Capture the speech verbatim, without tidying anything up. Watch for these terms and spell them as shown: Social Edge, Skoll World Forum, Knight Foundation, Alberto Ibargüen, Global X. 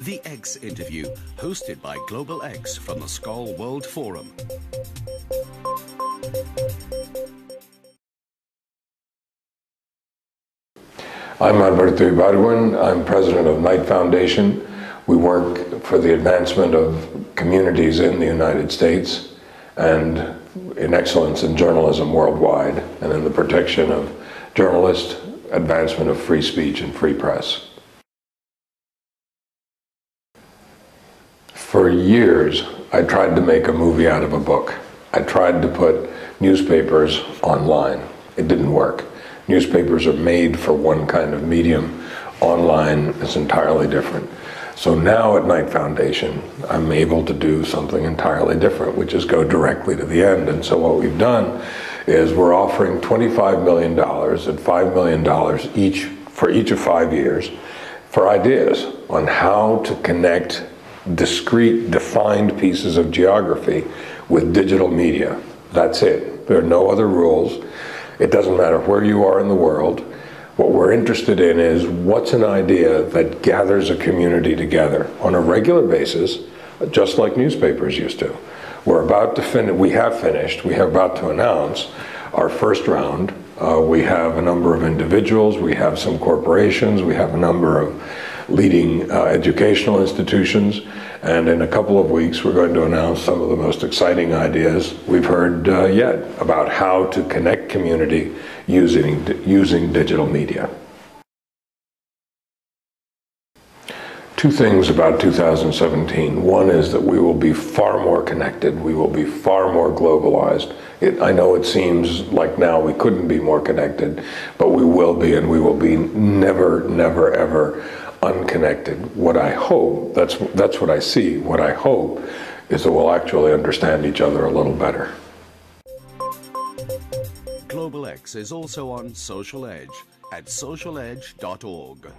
The X Interview, hosted by Global X from the Skoll World Forum. I'm Alberto Ibargüen. I'm president of Knight Foundation. We work for the advancement of communities in the United States and in excellence in journalism worldwide, and in the protection of journalists, advancement of free speech and free press. For years, I tried to make a movie out of a book. I tried to put newspapers online. It didn't work. Newspapers are made for one kind of medium. Online is entirely different. So now at Knight Foundation, I'm able to do something entirely different, which is go directly to the end. And so what we've done is we're offering twenty-five million dollars and five million dollars each for each of five years for ideas on how to connect discrete, defined pieces of geography with digital media. That's it. There are no other rules. It doesn't matter where you are in the world. What we're interested in is what's an idea that gathers a community together on a regular basis, just like newspapers used to. We're about to fin- we have finished, we are about to announce our first round. Uh, we have a number of individuals, we have some corporations, we have a number of leading uh, educational institutions, and in a couple of weeks we're going to announce some of the most exciting ideas we've heard uh, yet about how to connect community using, using digital media. Two things about two thousand seventeen. One is that we will be far more connected. We will be far more globalized. It, I know it seems like now we couldn't be more connected, but we will be, and we will be never, never, ever unconnected. What I hope, that's, that's what I see, what I hope is that we'll actually understand each other a little better. Global X is also on Social Edge at social edge dot org.